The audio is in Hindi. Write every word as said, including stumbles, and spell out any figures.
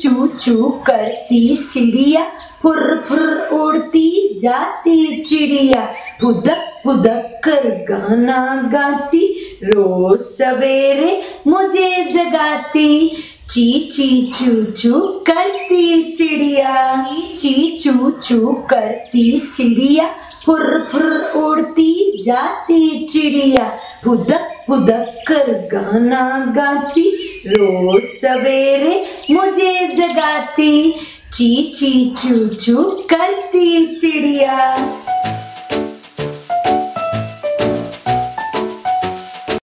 चू चू करती चिड़िया, फुर फुर उड़ती जाती चिड़िया, फुदक फुदक कर गाना गाती, रोज सवेरे मुझे जगाती। ची ची चू चू करती चिड़िया, ची चू चू करती चिड़िया, फुर फुर उड़ती जाती चिड़िया, फुदक फुदक कर गाना गाती, रोज सवेरे मुझे जगाती। ची ची चू चू करती चिड़िया।